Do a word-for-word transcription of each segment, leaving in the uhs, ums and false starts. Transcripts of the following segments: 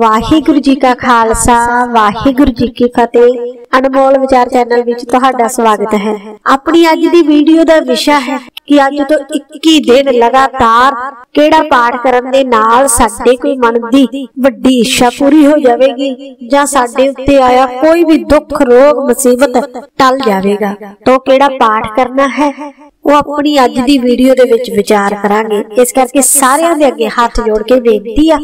वाहिगुरु जी का खालसा वाहिगुरु जी की फतेह। अनमोल विचार चैनल विच तुहाडा स्वागत है। अपनी अज दी वीडियो दा विषय है कि अज तो इक्कीस दिन लगातार केड़ा पाठ करन दे नाल साडे कोई मन दी वड्डी इच्छा पूरी हो जावेगी जां साडे उत्ते आया कोई भी दुख रोग मुसीबत टल जावेगा। तो केड़ा पाठ करना है वो अपनी अज दी वीडियो दे विच विचार करांगे। इस करके सारियां दे अगे हाथ जोड़ के बेनती आ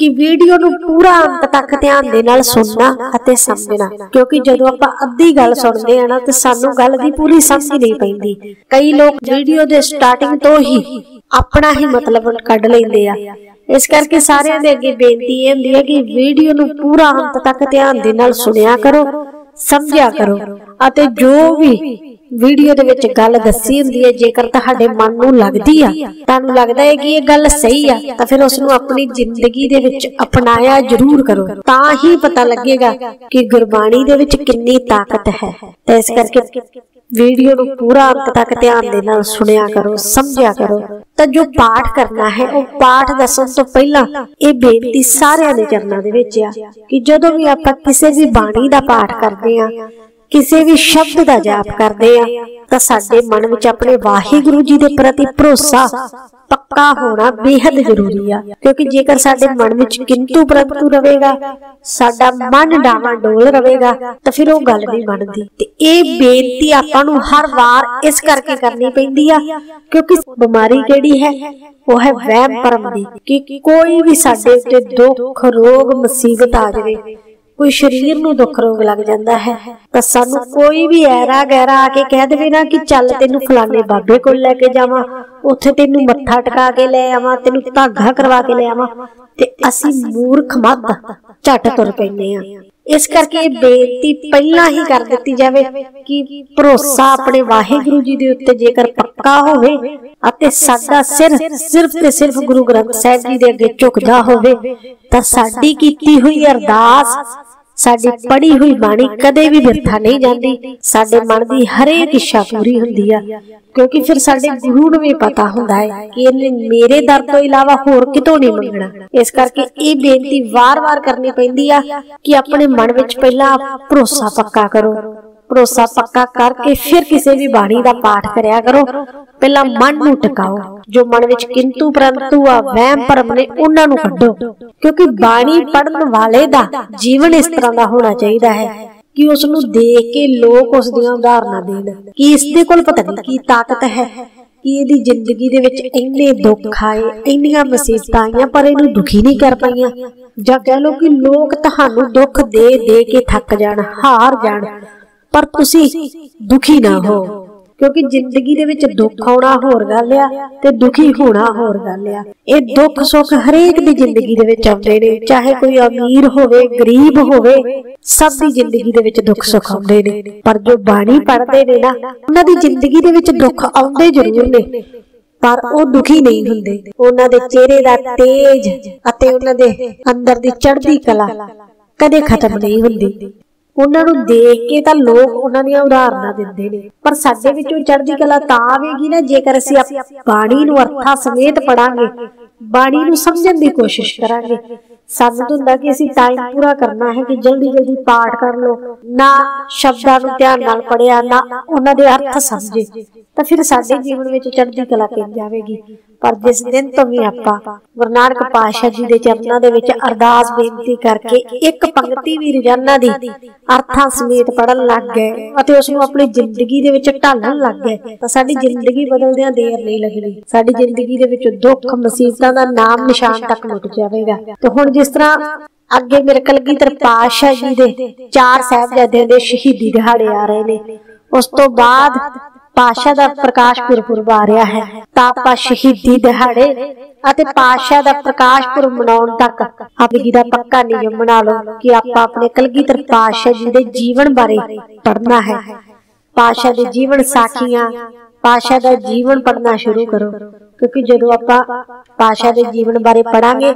कि वीडियो नू पूरा अंत तक ध्यान दे नाल सुनना अते समझना, क्योंकि जदों आपां अद्धी गल सुनदे आ ना ते सानू गल दी पूरी समझ नहीं पैंदी। कई लोग वीडियो दे स्टार्टिंग तो ही अपना ही मतलब कढ लैंदे आ। इस करके सारियां दे अगे बेनती इह हुंदी है कि वीडियो नू पूरा अंत तक ध्यान दे नाल सुनिया करो, समझिया करो अते जो भी वीडियो दे विच गल दसी हुंदी है जेकर तुहाडे मन नूं लगदी आ, तुहानूं लगदा है कि इह गल सही आ तां फिर उस नूं अपनी जिंदगी दे विच अपनाया जरूर करो, तां ही पता लगेगा कि गुरबाणी दे विच कितनी ताकत है। ते इस करके वीडियो नूं पूरा अंत तक ध्यान दे नाल सुनिया करो, समझिया करो। तां जो पाठ करना है उह पाठ दसण तों पहिलां इह बेनती सारिआं दे चरनां दे विच आ कि जदों भी आपां किसी भी बाणी दा पाठ करदे आ, किसी भी शब्द का जाप करते हैं तो साडे मन विच अपने वाहिगुरु जी दे प्रति भरोसा पक्का होना बेहद जरूरी है, क्योंकि जेकर साडे मन विच किंतु परंतु रहेगा, साडा मन डावा डोल रहेगा तो फिर वह गल नहीं बनती। ते ये बेनती आपां नूं हर वार इस करके करनी पैंदी आ क्योंकि बीमारी किहड़ी है वह है वहम भरम दी कि कोई भी साडे उत्ते दुख रोग मुसीबत आ जाए, कोई शरीर नूं दुख रोग लग जाता है तो सानू कोई भी ऐरा गैरा आके कह देवे ना कि चल तेनू फलाने बाबे कोल लैके जावां, उत्थे तेनू मत्था टका के लै आवां, तेनू धागा करवा के लै आवां, ते असीं मूर्ख मत झट तुर पैंदे आ। इस करके बेनती पहला ही कर दित्ती जावे कि भरोसा अपने वाहिगुरु जी दे उत्ते जेकर पक्का होवे अते साडा सिर सिर्फ ते सिर्फ गुरु ग्रंथ साहिब जी दे अगे झुकदा होवे तां साडी कीती होई अरदास, साडी पढ़ी हुई बाणी कदे भी बिरथा नहीं जाती। साडे मन दी हरेक इच्छा पूरी हुंदी है, क्योंकि फिर साडे गुरु नूं भी पता हुंदा है कि इहने मेरे दर तो इलावा होर कितों नहीं मंगना। इस करके इह बेनती वार-वार करनी पैंदी आ कि अपने मन विच पहला भरोसा पक्का करो। भरोसा पक्का करके फिर किसी भी बाणी का पाठ करिया करो। पहला मन नूं टकाओ, जो मन विच किंतु परंतु आ वहम भरम ने उन्हां नूं कड्डो, क्योंकि बाणी पढ़न वाले दा जीवन इस तरह का होना चाहिए है कि उस नूं देख के लोग उस दियां उदाहरणां देण कि इस दे कोल पता नहीं की ताकत है कि इहदी जिंदगी दे विच इन्ने दुख आए, इन्नियां मुसीबतां आईयां पर इहनूं दुखी नहीं कर पाईयां, जां कह लो कि लोग तुहानूं दुख दे दे के थक जाण, हार जाण, पर तुसीं दुखी ना हो, क्योंकि जिंदगी दे विच दुख आउणा होर गल आ ते दुखी होना होर गल आ। इह दुख सुख हरेक दी जिंदगी दे विच आउंदे ने, चाहे कोई अमीर होवे गरीब होवे, सब दी जिंदगी दे विच दुख सुख आउंदे ने, पर जो बाणी पढ़दे ने ना उन्हां दी जिंदगी दे विच दुख आउंदे जरूर ने पर वो दुखी नहीं हुंदे। उन्हां दे चेहरे दा तेज अते उन्हां दे अंदर दी चढ़दी कला कदे खत्म नहीं हुंदी। ਉਹਨਾਂ ਨੂੰ ਦੇਖ ਕੇ ਤਾਂ ਲੋਕ ਉਹਨਾਂ ਦੀਆਂ ਉਦਾਹਰਨਾਂ ਦਿੰਦੇ ਨੇ, ਪਰ ਸਾਡੇ ਵਿੱਚੋਂ ਚੜ੍ਹਦੀ ਕਲਾ ਤਾਂ ਆਵੇਗੀ ਨਾ ਜੇਕਰ ਅਸੀਂ ਬਾਣੀ ਨੂੰ ਅਰਥਾਂ ਸਮੇਤ ਪੜਾਂਗੇ, ਬਾਣੀ ਨੂੰ ਸਮਝਣ ਦੀ ਕੋਸ਼ਿਸ਼ ਕਰਾਂਗੇ। ਸਾਨੂੰ ਹੁੰਦਾ ਕਿ ਅਸੀਂ ਟਾਈਮ ਪੂਰਾ ਕਰਨਾ ਹੈ ਕਿ ਜਲਦੀ ਜਲਦੀ ਪਾਠ ਕਰ ਲੋ, ਨਾ ਸ਼ਬਦਾਂ ਨੂੰ ਧਿਆਨ ਨਾਲ ਪੜਿਆ ਨਾ ਉਹਨਾਂ ਦੇ ਅਰਥ ਸਮਝੇ ਤਾਂ ਫਿਰ ਸਾਡੇ ਜੀਵਨ ਵਿੱਚ ਚੜ੍ਹਦੀ ਕਲਾ ਕਿਵੇਂ ਜਾਵੇਗੀ। पर जिस दिन तो भी आपां गुरु नानक पातशाह जी दे चरनां दे विच अरदास बेनती करके एक पंक्ति भी रोजाना दी अर्थां समेत पढ़न लग गए अते उस नूं अपनी जिंदगी दे विच ढालण लग गए तां साडी जिंदगी बदलदियां देर नहीं लगणी। साडी जिंदगी दे विच दुख मुसीबतां दा नाम निशान तक मिट जावेगा। ते हुण जिस तरह अगे मेरे कलगीधर पातशाह जी दे चार साहिबजादे दे शहीदी दिहाड़े आ रहे ने, उस तो बाद पातशाह दा प्रकाश पुरब आ रहा है तां आपां शहीदी दिहाड़े अते पातशाह दा प्रकाश पुरब मनाउण तक आपगी दा पक्का नियम बना लो कि आपां अपने कलगीधर पातशाह जी दे जीवन बारे पढ़ना है। पातशाह दे जीवन साखियां, पातशाह दा जीवन पढ़ना शुरू करो, क्योंकि जदों आपां पातशाह दे जीवन बारे पढ़ांगे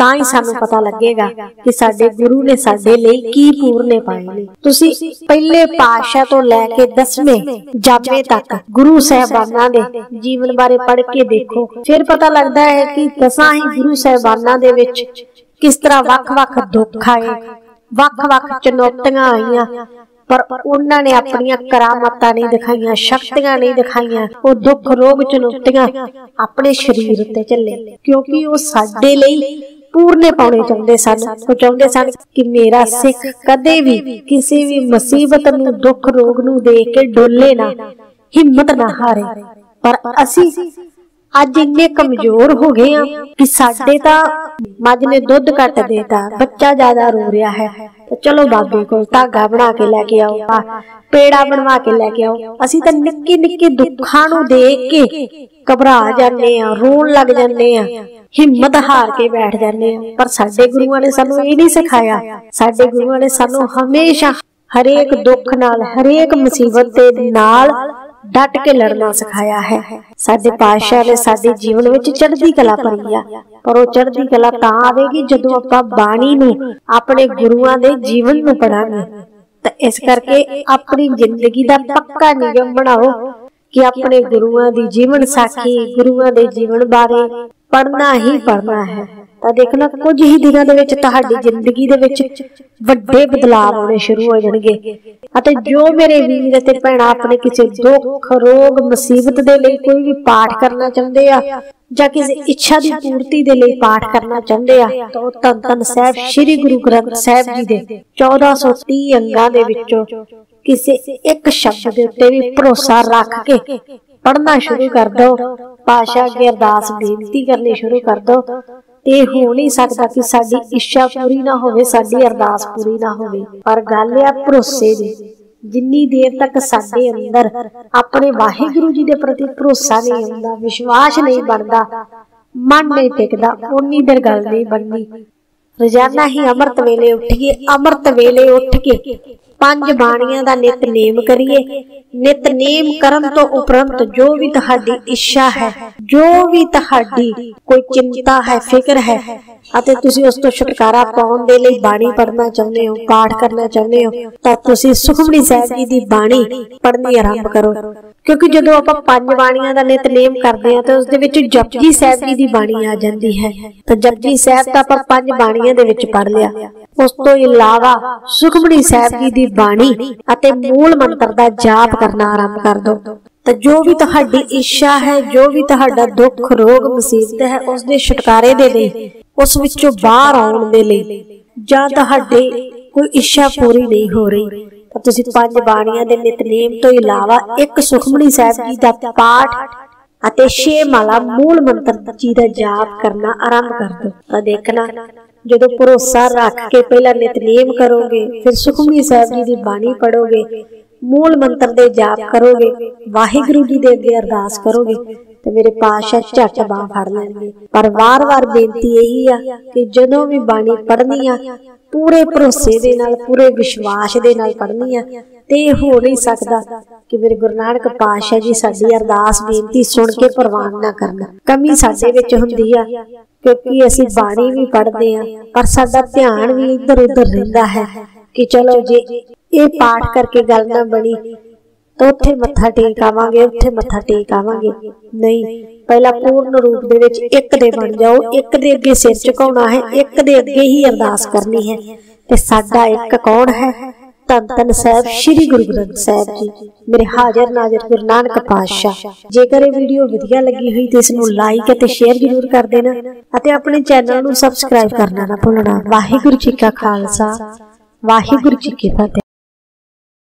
तां ही सानू पता लगेगा कि साडे गुरु ने साडे लई की पूरने पाए ने। तुसीं पहले पातशाह तो लैके दसवें जाबे तक गुरु साहिबानां दे जीवन बारे पढ़ के देखो, फिर पता लगदा है कि दसां ही गुरु साहिबानां दे विच किस तरह वख-वख दुख आए, वख-वख चुनौतियां आईयां, पर उन्होंने ने अपनी करामतां नहीं दिखाईयां, शक्तियां नहीं दिखाईयां। वो दुख रोग चुनौतियां अपने शरीर उत्ते चले, क्योंकि वो साडे लई पूरने पाने चाहते सन। वो चाहते सन कि मेरा सिख कदे भी किसी भी मुसीबत नूं, दुख रोग नूं देख के डोले ना, हिम्मत ना हारे। पर असी अज इन्ने कमजोर हो गए हैं कि साडे तां मझ ने दुध घट देता, बच्चा ज्यादा रो रहा है, तो चलो बाबे को धागा बना के लैके आओ, पेड़ा बनवा के लैके आओ। असी तां निक्के निक्के दुखां नूं देख के घबरा जाने आ, रोण लग जाने आ, हिम्मत हार के बैठ जाने आ। पर साडे गुरुआं ने सानू इह नहीं सिखाया। साडे गुरुआं ने सानू हमेशा हरेक दुख नाल, हरेक मुसीबत दे नाल डट के लड़ना सिखाया है। साडे पातशाह ने साडे जीवन विच चढ़दी कला भरी आ, पर ओह चढ़दी कला तां आवेगी जदों आपां बाणी नूं, अपने गुरुआं दे जीवन नूं पढ़ांगे। तां इस करके अपनी जिंदगी दा पक्का नियम बनाओ कि अपने गुरुआं दी जीवन साखी, गुरुआं दे जीवन बारे पढ़ना ही पढ़ना है। तां देखना कुछ ही दिनां दे विच तुहाडी जिंदगी दे विच ਵੱਡੇ ਬਦਲਾਅ ਆਉਣੇ ਸ਼ੁਰੂ ਹੋ ਜਾਣਗੇ। ਅਤੇ ਜੋ ਮੇਰੇ ਵੀਰ ਅਤੇ ਭੈਣਾਂ ਆਪਣੇ ਕਿਸੇ ਦੁੱਖ ਰੋਗ ਮੁਸੀਬਤ ਦੇ ਲਈ ਕੋਈ ਵੀ ਪਾਠ ਕਰਨਾ ਚਾਹੁੰਦੇ ਆ, ਜਾਂ ਕਿਸੇ ਇੱਛਾ ਦੀ ਪੂਰਤੀ ਦੇ ਲਈ ਪਾਠ ਕਰਨਾ ਚਾਹੁੰਦੇ ਆ, ਤਾਂ ਉਹ ਧੰਨ ਧੰਨ ਸਾਹਿਬ ਸ੍ਰੀ ਗੁਰੂ ਗ੍ਰੰਥ ਸਾਹਿਬ ਜੀ ਦੇ ਚੌਦਾਂ ਸੌ ਤੀਹ ਅੰਗਾਂ ਦੇ ਵਿੱਚੋਂ ਕਿਸੇ ਇੱਕ ਸ਼ਬਦ ਦੇ ਉੱਤੇ ਵੀ ਭਰੋਸਾ ਰੱਖ ਕੇ ਪੜ੍ਹਨਾ ਸ਼ੁਰੂ ਕਰ ਦਿਓ। ਪਾਸ਼ਾ ਅੱਗੇ ਅਰਦਾਸ ਬੇਨਤੀ ਕਰਨੀ ਸ਼ੁਰੂ ਕਰ ਦਿਓ। ਇਹ ਹੋ ਨਹੀਂ ਸਕਦਾ ਕਿ ਸਾਡੀ ਇੱਛਾ ਪੂਰੀ ਨਾ ਹੋਵੇ, ਸਾਡੀ ਅਰਦਾਸ ਪੂਰੀ ਨਾ ਹੋਵੇ, ਪਰ ਗੱਲ ਆ ਭਰੋਸੇ ਦੀ। ਜਿੰਨੀ ਦੇਰ ਤੱਕ ਸਾਡੇ ਅੰਦਰ ਆਪਣੇ ਵਾਹਿਗੁਰੂ ਜੀ ਦੇ ਪ੍ਰਤੀ ਭਰੋਸਾ ਨਹੀਂ ਆਉਂਦਾ, ਵਿਸ਼ਵਾਸ ਨਹੀਂ ਬਣਦਾ, ਮਨ ਨਹੀਂ ਟਿਕਦਾ, ਉਨੀ ਦੇਰ ਗੱਲ ਨਹੀਂ ਬਣਨੀ। ਰੋਜ਼ਾਨਾ ਹੀ ਅੰਮ੍ਰਿਤ ਵੇਲੇ ਉੱਠੀਏ, ਅੰਮ੍ਰਿਤ ਵੇਲੇ ਉੱਠ ਕੇ ਪੰਜ ਬਾਣੀਆਂ ਦਾ ਨਿਤਨੇਮ ਕਰੀਏ। ਨਿਤਨੇਮ ਕਰਨ ਤੋਂ ਉਪਰੰਤ ਜੋ ਵੀ ਤੁਹਾਡੀ ਇੱਛਾ ਹੈ, ਜੋ ਵੀ ਤੁਹਾਡੀ ਕੋਈ ਚਿੰਤਾ ਹੈ, ਫਿਕਰ ਹੈ, ਅਤੇ ਤੁਸੀਂ ਉਸ ਤੋਂ ਛੁਟਕਾਰਾ ਪਾਉਣ ਦੇ ਲਈ ਬਾਣੀ ਪੜ੍ਹਨਾ ਚਾਹੁੰਦੇ ਹੋ, ਪਾਠ ਕਰਨਾ ਚਾਹੁੰਦੇ ਹੋ, ਤਾਂ ਤੁਸੀਂ ਸੁਖਮਨੀ ਸਾਹਿਬ ਜੀ ਦੀ ਬਾਣੀ ਪੜ੍ਹਨੀ ਆਰੰਭ ਕਰੋ। ਕਿਉਂਕਿ ਜਦੋਂ ਆਪਾਂ ਪੰਜ ਬਾਣੀਆਂ ਦਾ ਨਿਤਨੇਮ ਕਰਦੇ ਹਾਂ ਤਾਂ ਉਸ ਦੇ ਵਿੱਚ ਜਪਜੀ ਸਾਹਿਬ ਜੀ ਦੀ ਬਾਣੀ ਆ ਜਾਂਦੀ ਹੈ। ਤਾਂ ਜਪਜੀ ਸਾਹਿਬ ਤਾਂ ਆਪਾਂ ਪੰਜ ਬਾਣੀਆਂ ਦੇ ਵਿੱਚ ਪੜ੍ਹ ਲਿਆ। ਉਸ ਤੋਂ ਇਲਾਵਾ ਸੁਖਮਨੀ ਸਾਹਿਬ ਜੀ ਦੀ ਬਾਣੀ ਅਤੇ ਮੂਲ ਮੰਤਰ ਦਾ ਜਾਪ ਕਰਨਾ ਆਰੰਭ ਕਰ ਦਿਓ। ਤਾਂ ਜੋ ਵੀ ਤੁਹਾਡੀ ਇੱਛਾ ਹੈ, ਜੋ ਵੀ ਤੁਹਾਡਾ ਦੁੱਖ ਰੋਗ ਮੁਸੀਬਤ ਹੈ, ਉਸ ਦੇ ਛੁਟਕਾਰੇ ਦੇ ਲਈ, ਉਸ ਵਿੱਚੋਂ ਬਾਹਰ ਆਉਣ ਦੇ ਲਈ, ਜਾਂ ਤੁਹਾਡੇ ਕੋਈ ਇੱਛਾ ਪੂਰੀ ਨਹੀਂ ਹੋ ਰਹੀ, ਤਾਂ ਤੁਸੀਂ ਪੰਜ ਬਾਣੀਆਂ ਦੇ ਨਿਤਨੇਮ ਤੋਂ ਇਲਾਵਾ ਇੱਕ ਸੁਖਮਨੀ ਸਾਹਿਬ ਜੀ ਦਾ ਪਾਠ ਅਤੇ ਛੇ ਮਾਲਾ ਮੂਲ ਮੰਤਰ ਜੀ ਦਾ ਜਾਪ ਕਰਨਾ ਆਰੰਭ ਕਰ ਦਿਓ। ਤਾਂ ਦੇਖਣਾ ਜਦੋਂ ਭਰੋਸਾ ਰੱਖ ਕੇ ਪਹਿਲਾਂ ਨਿਤਨੇਮ ਕਰੋਗੇ, ਫਿਰ ਸੁਖਮਨੀ ਸਾਹਿਬ ਜੀ ਦੀ ਬਾਣੀ ਪੜੋਗੇ, ਮੂਲ ਮੰਤਰ ਦੇ ਜਾਪ ਕਰੋਗੇ, ਵਾਹਿਗੁਰੂ ਜੀ ਦੇ ਅੱਗੇ ਅਰਦਾਸ ਕਰੋਗੇ, ਤੇ ਮੇਰੇ ਪਾਤਸ਼ਾਹ ਝੱਟ ਬਾਂਹ ਫੜ ਲੈਣਗੇ। ਪਰ ਵਾਰ-ਵਾਰ ਬੇਨਤੀ ਇਹੀ ਆ ਕਿ ਜਦੋਂ ਵੀ ਬਾਣੀ ਪੜ੍ਹਨੀ ਆ, ਪੂਰੇ ਭਰੋਸੇ ਦੇ ਨਾਲ, ਪੂਰੇ ਵਿਸ਼ਵਾਸ ਦੇ ਨਾਲ ਪੜ੍ਹਨੀ ਆ। ਤੇ ਇਹ ਹੋ ਨਹੀਂ ਸਕਦਾ ਕਿ ਮੇਰੇ ਗੁਰੂ ਨਾਨਕ ਪਾਤਸ਼ਾਹ ਜੀ ਸਾਡੀ ਅਰਦਾਸ ਬੇਨਤੀ ਸੁਣ ਕੇ ਪ੍ਰਵਾਨ ਨਾ ਕਰਨਾ। ਕਮੀ ਸਾਡੇ ਵਿੱਚ ਹੁੰਦੀ ਆ, ਕਿਉਂਕਿ ਅਸੀਂ ਬਾਣੀ ਵੀ ਪੜ੍ਹਦੇ ਆ, ਪਰ ਸਾਡਾ ਧਿਆਨ ਵੀ ਇੱਧਰ ਉੱਧਰ ਰਹਿੰਦਾ ਹੈ ਕਿ ਚਲੋ ਜੇ ਇਹ ਪਾਠ ਕਰਕੇ ਗੱਲ ਨਾ ਬਣੀ ਤਾਂ ਉੱਥੇ ਮੱਥਾ ਟੇਕ ਆਵਾਂਗੇ, ਉੱਥੇ ਮੱਥਾ ਟੇਕ ਆਵਾਂਗੇ। ਨਹੀਂ, ਪਹਿਲਾਂ ਪੂਰਨ ਰੂਪ ਦੇ ਵਿੱਚ ਇੱਕ ਦੇ ਬਣ ਜਾਓ। ਇੱਕ ਦੇ ਅੱਗੇ ਸਿਰ ਝੁਕਾਉਣਾ ਹੈ, ਇੱਕ ਦੇ ਅੱਗੇ ਹੀ ਅਰਦਾਸ ਕਰਨੀ ਹੈ। ਤੇ ਸਾਡਾ ਇੱਕ ਕੌਣ ਹੈ? ਧੰਨ ਧੰਨ ਸਾਹਿਬ ਸ੍ਰੀ ਗੁਰੂ ਗ੍ਰੰਥ ਸਾਹਿਬ ਜੀ, ਮੇਰੇ ਹਾਜ਼ਰ ਨਾਜ਼ਰ ਗੁਰੂ ਨਾਨਕ ਪਾਤਸ਼ਾਹ। ਜੇਕਰ ਇਹ ਵੀਡੀਓ ਵਧੀਆ ਲੱਗੀ ਹੋਈ ਤੇ ਇਸ ਨੂੰ ਲਾਈਕ ਅਤੇ ਸ਼ੇਅਰ ਜ਼ਰੂਰ ਕਰ ਦੇਣਾ, ਅਤੇ ਆਪਣੇ ਚੈਨਲ ਨੂੰ ਸਬਸਕ੍ਰਾਈਬ ਕਰਨਾ ਨਾ ਭੁੱਲਣਾ। ਵਾਹਿਗੁਰੂ ਜੀ ਕਾ ਖਾਲਸਾ, ਵਾਹਿਗੁਰੂ ਜੀ ਕੀ ਫਤਿਹ।